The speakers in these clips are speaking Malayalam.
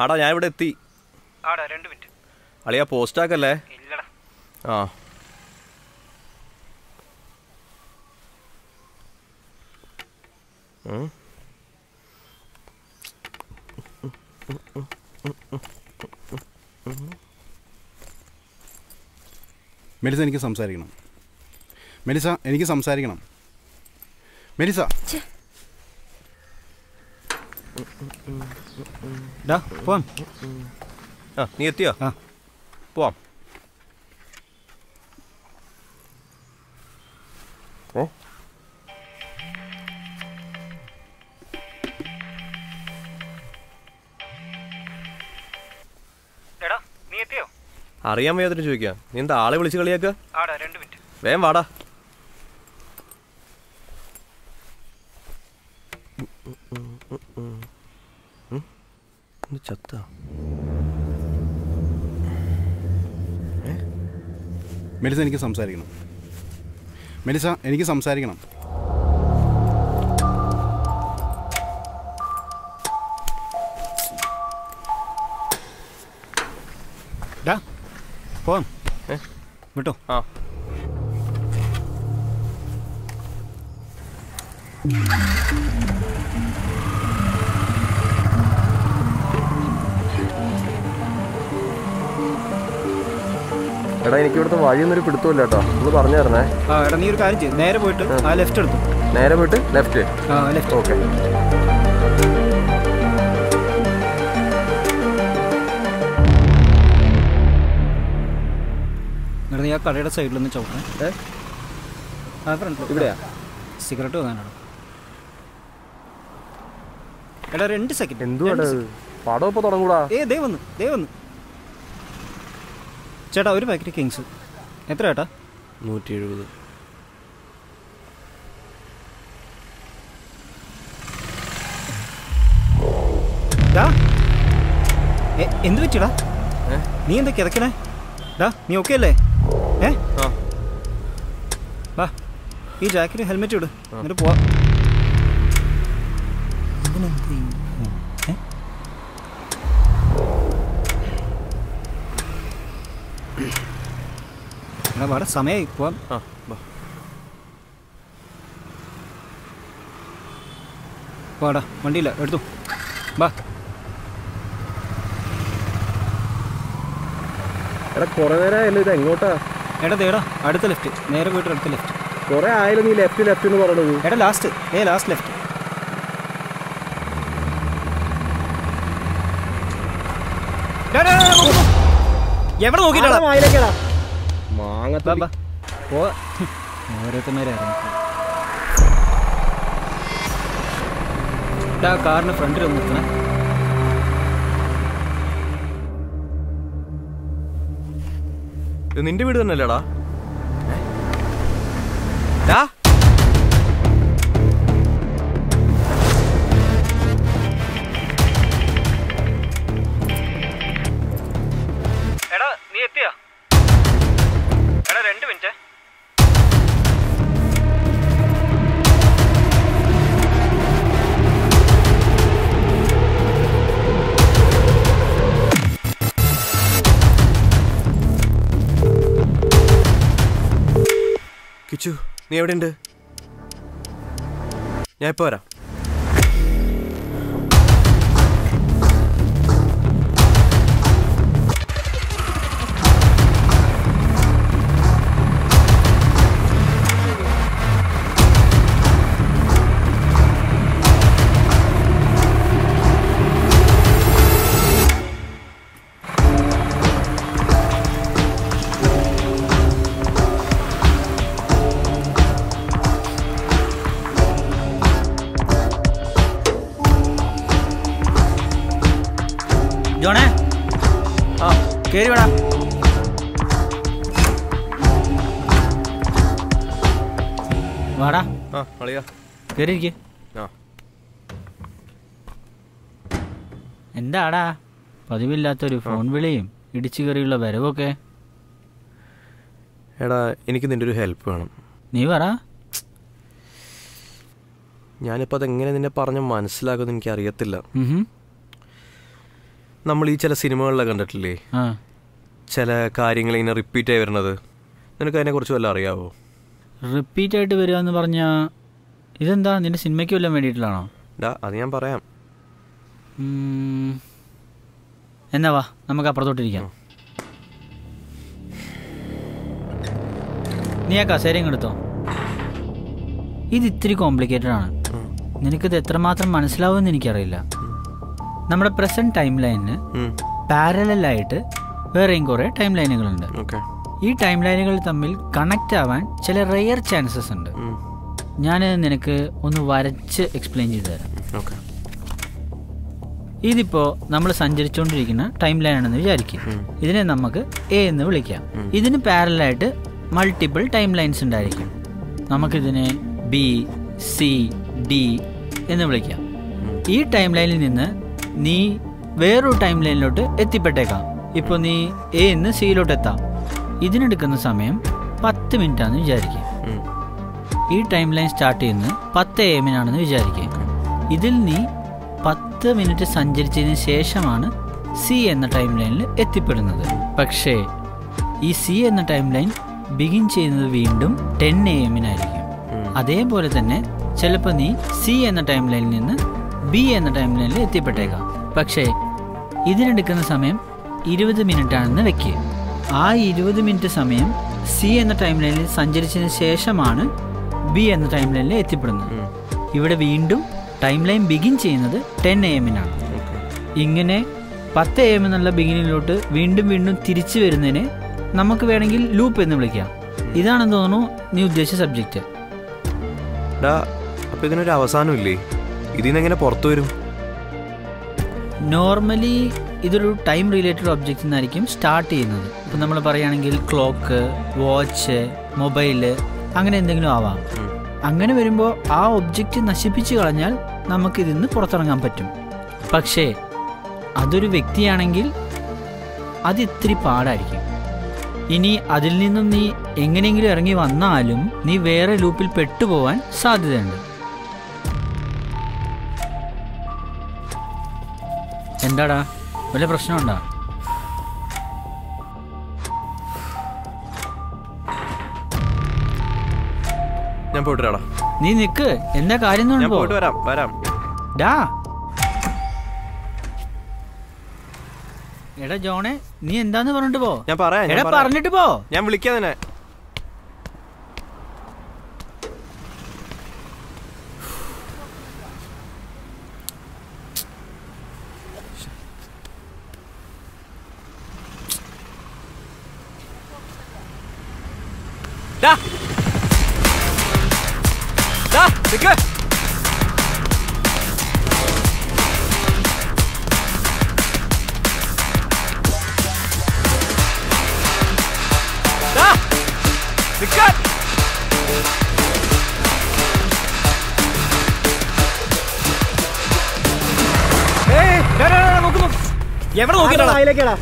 ആടാ ഞാൻ ഇവിടെ എത്തി. ആടാ 2 മിനിറ്റ്. അളിയാ പോസ്റ്റ് ആക്കല്ലേ? ഇല്ലടാ. ആ. മെലിസ എനിക്ക് സംസാരിക്കണം. മെലിസ എനിക്ക് സംസാരിക്കണം. മെലിസ ഡാ പോവാം. ആ നീ എത്തിയോ? ആ പോവാം. ഓ എടാ നീ എത്തിയോ? അറിയാൻ വയ്യാതിട്ട് ചോദിക്കാം, നീ എന്താ ആളെ വിളിച്ച് കളിയാക്കുക? ആടാ 2 മിനിറ്റ് വേഗം വാടാ. ചത്ത മെലിസ എനിക്ക് സംസാരിക്കണം. മെലിസ എനിക്ക് സംസാരിക്കണം. ഡാ പോവാം വിട്ടോ. ആ എടാ എനിക്ക് ഇവിടുത്തെ വഴിയൊന്നും പിടുത്തമില്ല കേട്ടോ, ഒന്ന് പറഞ്ഞു തരണേ. ആ എടാ നീ ഒരു കാര്യം ചെയ്യും, നേരെ പോയിട്ട് ആ ലെഫ്റ്റ് എടുത്തു. നേരെ പോയിട്ട് ലെഫ്റ്റ്? ആ ലെഫ്റ്റ്. ഓക്കെ. എടാ നീ ആ കടയുടെ സൈഡിലൊന്ന് ചവിട്ടേ. ആ ഫ്രണ്ട് ഇവിടെയാ സിഗരറ്റ് വാങ്ങാനാണോ? എടാ 2 സെക്കൻഡ്. എന്തുവാണ് പടം ഇപ്പോൾ തുടങ്ങൂടാ? ഏ ദേ വന്നു, ദേ വന്നു. ചേട്ടാ ഒരു പാക്കറ്റ് കിങ്സ് എത്ര ചേട്ടാ? 170. എന്ത് പറ്റിയടാ? നീ എന്താ കിടക്കണേ? ഡാ നീ ഓക്കെ അല്ലേ? ഏ വാ ഈ ജാക്കറ്റ് ഹെൽമെറ്റ് ഇട്, എന്നിട്ട് പോവാ. സമയമായി പോവാം. വാടാ വണ്ടിയില്ല എടുത്തു വാ. എടാ കുറെ നേരമായല്ലോ, ഇത് എങ്ങോട്ടാ? എടാ തേടാ അടുത്ത ലെഫ്റ്റ്, നേരെ പോയിട്ട് അടുത്ത ലെഫ്റ്റ്. കുറെ ആയാലും നീ ലെഫ്റ്റ് ലെഫ്റ്റ് എന്ന് പറഞ്ഞത്. എടാ ലാസ്റ്റ്, ഏ ലാസ്റ്റ് ലെഫ്റ്റ്. എവിടെ നോക്കിട്ടാ കാറിന് ഫ്രണ്ടിൽ ഒന്ന് നിൽക്കണേ. നിന്റെ വീട് തന്നെയല്ലേടാ? എടാ നീ എത്തിയാ? 2 മിനിറ്റ്. കിച്ചു നീ എവിടെയുണ്ട്? ഞാൻ ഇപ്പൊ വരാം. കേറി വേണം. വാടാ കേറിയിരിക്ക. എന്താടാ പതിവില്ലാത്തൊരു ഫോൺ വിളിയും ഇടിച്ചു കയറിയുള്ള വരവൊക്കെ? എടാ എനിക്ക് നിന്റെ ഒരു ഹെൽപ്പ് വേണം. നീ പറ. ഞാനിപ്പോൾ അതെങ്ങനെ നിന്നെ പറഞ്ഞ് മനസ്സിലാക്കുമെന്ന് എനിക്കറിയത്തില്ല. നമ്മൾ ഈ ചില സിനിമകളിലൊക്കെ കണ്ടിട്ടില്ലേ ചില കാര്യങ്ങൾ ഇങ്ങനെ റിപ്പീറ്റ് ആയി വരുന്നത്, നിനക്ക് അതിനെക്കുറിച്ച് വല്ല അറിയാവോ? റിപ്പീറ്റ് ആയിട്ട് വരിക എന്ന് പറഞ്ഞാൽ ഇതെന്താ, നിന്റെ സിനിമയ്ക്ക് വല്ലതും വേണ്ടിയിട്ടാണോ? അത് ഞാൻ പറയാം, എന്നാ വാ നമുക്ക് അപ്പുറത്തോട്ടിരിക്കാം. നീ ആ കസേര എടുത്തോ, ഇത് ഇത്തിരി കോംപ്ലിക്കേറ്റഡ് ആണ്. നിനക്കിത് എത്രമാത്രം മനസ്സിലാവുമെന്ന് എനിക്കറിയില്ല. നമ്മുടെ പ്രസന്റ് ടൈം ലൈനിന് പാരലായിട്ട് വേറെയും കുറേ ടൈം ലൈനുകളുണ്ട്. ഈ ടൈം ലൈനുകൾ തമ്മിൽ കണക്റ്റ് ആവാൻ ചില റെയർ ചാൻസസ് ഉണ്ട്. ഞാൻ നിനക്ക് ഒന്ന് വരച്ച് എക്സ്പ്ലെയിൻ ചെയ്തു തരാം. ഇതിപ്പോൾ നമ്മൾ സഞ്ചരിച്ചുകൊണ്ടിരിക്കുന്ന ടൈം ലൈനാണെന്ന് വിചാരിക്കും. ഇതിനെ നമുക്ക് എ എന്ന് വിളിക്കാം. ഇതിന് പാരലായിട്ട് മൾട്ടിപ്പിൾ ടൈം ലൈൻസ് ഉണ്ടായിരിക്കും. നമുക്കിതിനെ ബി, സി, ഡി എന്ന് വിളിക്കാം. ഈ ടൈം ലൈനിൽ നിന്ന് നീ വേറൊരു ടൈം ലൈനിലോട്ട് എത്തിപ്പെട്ടേക്കാം. ഇപ്പോൾ നീ എ എന്ന് സിയിലോട്ട് എത്താം. ഇതിനെടുക്കുന്ന സമയം 10 മിനിറ്റാണെന്ന് വിചാരിക്കുക. ഈ ടൈം ലൈൻ സ്റ്റാർട്ട് ചെയ്യുന്നത് 10 AM വിചാരിക്കുക. ഇതിൽ നീ 10 മിനിറ്റ് സഞ്ചരിച്ചതിന് ശേഷമാണ് സി എന്ന ടൈം ലൈനിൽ എത്തിപ്പെടുന്നത്. പക്ഷേ ഈ സി എന്ന ടൈം ലൈൻ ബിഗിൻ ചെയ്യുന്നത് വീണ്ടും 10 AM. അതേപോലെ തന്നെ ചിലപ്പോൾ നീ സി എന്ന ടൈം ലൈനിൽ നിന്ന് ബി എന്ന ടൈം ലൈനിൽ എത്തിപ്പെട്ടേക്കാം. പക്ഷേ ഇതിനെടുക്കുന്ന സമയം 20 മിനിറ്റാണെന്ന് വെക്കുക. ആ 20 മിനിറ്റ് സമയം സി എന്ന ടൈം ലൈനിൽ സഞ്ചരിച്ചതിന് ശേഷമാണ് ബി എന്ന ടൈം ലൈനിൽ എത്തിപ്പെടുന്നത്. ഇവിടെ വീണ്ടും ടൈം ലൈൻ ബിഗിൻ ചെയ്യുന്നത് 10 AM. ഇങ്ങനെ 10 AM ബിഗിനിലോട്ട് വീണ്ടും വീണ്ടും തിരിച്ചു വരുന്നതിനെ നമുക്ക് വേണമെങ്കിൽ ലൂപ്പ് എന്ന് വിളിക്കാം. ഇതാണെന്ന് തോന്നുന്നു നീ ഉദ്ദേശിച്ച സബ്ജക്റ്റ്. അപ്പോൾ ഇതിനൊരു അവസാനമില്ലേ? ഇതിനെങ്ങനെ പുറത്തു വരും? നോർമലി ഇതൊരു ടൈം റിലേറ്റഡ് ഒബ്ജക്റ്റ് എന്നായിരിക്കും സ്റ്റാർട്ട് ചെയ്യുന്നത്. ഇപ്പം നമ്മൾ പറയുകയാണെങ്കിൽ ക്ലോക്ക്, വാച്ച്, മൊബൈല് അങ്ങനെ എന്തെങ്കിലും ആവാം. അങ്ങനെ വരുമ്പോൾ ആ ഒബ്ജക്റ്റ് നശിപ്പിച്ചു കളഞ്ഞാൽ നമുക്കിതിൽ നിന്ന് പുറത്തിറങ്ങാൻ പറ്റും. പക്ഷേ അതൊരു വ്യക്തിയാണെങ്കിൽ അതിത്തിരി പാടായിരിക്കും. ഇനി അതിൽ നിന്നും നീ എങ്ങനെയെങ്കിലും ഇറങ്ങി വന്നാലും നീ വേറെ ലൂപ്പിൽ പെട്ടുപോകാൻ സാധ്യതയുണ്ട്. എന്താടാ വല്ല പ്രശ്നമുണ്ടോ? ഞാൻ പോയിട്ടാടാ. നീ നിൽക്ക്, എന്താ കാര്യം? ഞാൻ പോയിട്ട് വരാം. എടാ ജോണേ, നീ എന്താന്ന് പറഞ്ഞിട്ട് പോ. ഞാൻ പറയാം, പറഞ്ഞിട്ട് പോ. ഞാൻ വിളിക്കാം നിന്നെ. എവിടെ നോക്കിട്ടാ? അതിലേക്കാടാ.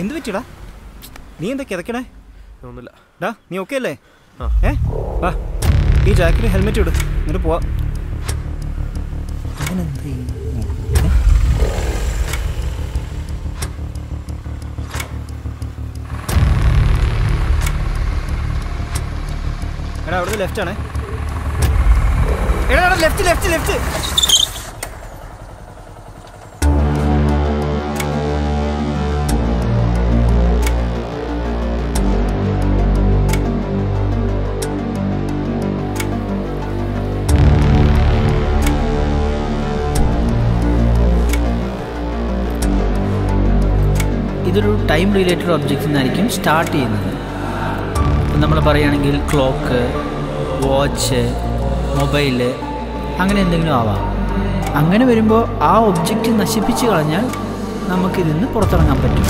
എന്ത് പറ്റിയടാ? നീ എന്താ കിതക്കണേ? ഒന്നുമില്ല. ഡാ നീ ഓക്കെ അല്ലേ? വാ, ഈ ജാക്കറ്റ് ഹെൽമെറ്റ് ഇടും, എന്നിട്ട് പോവാ. എടാ അവിടുത്തെ ലെഫ്റ്റ് ആണേ. എടാ ലെഫ്റ്റ് ലെഫ്റ്റ് ലെഫ്റ്റ്. ഇതൊരു ടൈം റിലേറ്റഡ് ഒബ്ജക്റ്റ് എന്നായിരിക്കും സ്റ്റാർട്ട് ചെയ്യുന്നത്. നമ്മൾ പറയുകയാണെങ്കിൽ ക്ലോക്ക്, വാച്ച്, മൊബൈല് അങ്ങനെ എന്തെങ്കിലും ആവാം. അങ്ങനെ വരുമ്പോൾ ആ ഒബ്ജക്റ്റ് നശിപ്പിച്ച് കളഞ്ഞാൽ നമുക്കിതിൽ നിന്ന് പുറത്തിറങ്ങാൻ പറ്റും.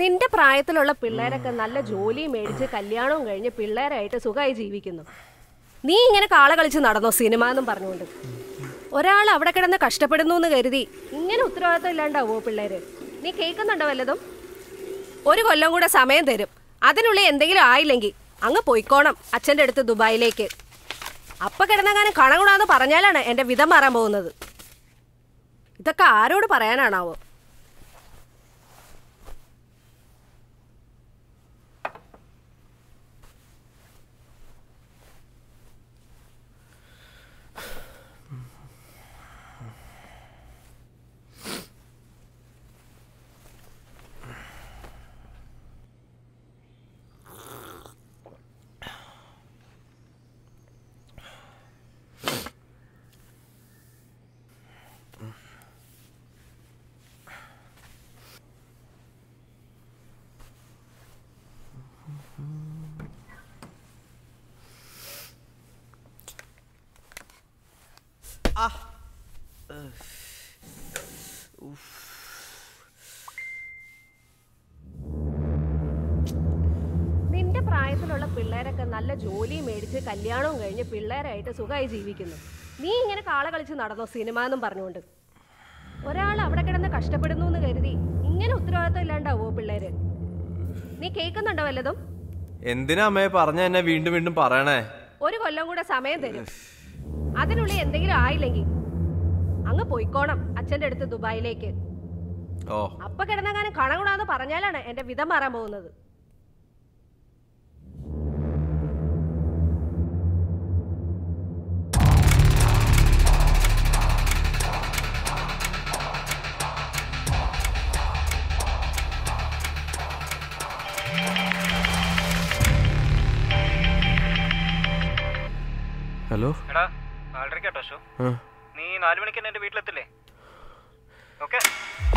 നിന്റെ പ്രായത്തിലുള്ള പിള്ളേരൊക്കെ നല്ല ജോലി മേടിച്ച് കല്യാണവും കഴിഞ്ഞ് പിള്ളേരായിട്ട് സുഖമായി ജീവിക്കുന്നു. നീ ഇങ്ങനെ കാള കളിച്ച് നടന്നോ സിനിമ എന്നും പറഞ്ഞുകൊണ്ട്? ഒരാൾ അവിടെ കിടന്ന് കഷ്ടപ്പെടുന്നു എന്ന് കരുതി ഇങ്ങനെ ഉത്തരവാദിത്തം ഇല്ലാണ്ടാവോ പിള്ളേര്? നീ കേൾക്കുന്നുണ്ടോ വല്ലതും? ഒരു കൊല്ലം കൂടെ സമയം തരും, അതിനുള്ളിൽ എന്തെങ്കിലും ആയില്ലെങ്കിൽ അങ്ങ് പോയിക്കോണം അച്ഛൻ്റെ അടുത്ത് ദുബായിലേക്ക്. അപ്പം കിടന്നങ്ങനെ കണകൂടാന്ന് പറഞ്ഞാലാണ് എൻ്റെ വിധം മാറാൻ പോകുന്നത്. ഇതൊക്കെ ആരോട് പറയാനാണാവോ? നിന്റെ പ്രായത്തിലുള്ള പിള്ളേരൊക്കെ നല്ല ജോലി മേടിച്ച് കല്യാണവും കഴിഞ്ഞ് പിള്ളേരായിട്ട് സുഖമായി ജീവിക്കുന്നു. നീ ഇങ്ങനെ കാള കളിച്ച് നടന്നോ സിനിമ എന്നും പറഞ്ഞുകൊണ്ട്? ഒരാൾ അവിടെ കിടന്ന് കഷ്ടപ്പെടുന്നു എന്ന് കരുതി ഇങ്ങനെ ഉത്തരവാദിത്തം ഇല്ലാണ്ടാവോ പിള്ളേര്? നീ കേൾക്കുന്നുണ്ടോ വല്ലതും? എന്തിനാ അമ്മയെ പറഞ്ഞ എന്നെ വീണ്ടും വീണ്ടും പറയണേ? ഒരു കൊല്ലം കൂടെ സമയം തരും, അതിനുള്ളിൽ എന്തെങ്കിലും ആയില്ലെങ്കിൽ അങ്ങ് പോയിക്കോണം അച്ഛൻ്റെ അടുത്ത് ദുബായിലേക്ക്. അപ്പൊ കിടന്നങ്ങനെ കണകൂടാന്ന് പറഞ്ഞാലാണ് എന്റെ വിധം മാറാൻ പോകുന്നത്. ഹലോ എടാ, ആൾറെഡി കേട്ടോ? നീ 4 മണിക്ക് എന്റെ വീട്ടിലെത്തില്ലേ? ഓക്കെ.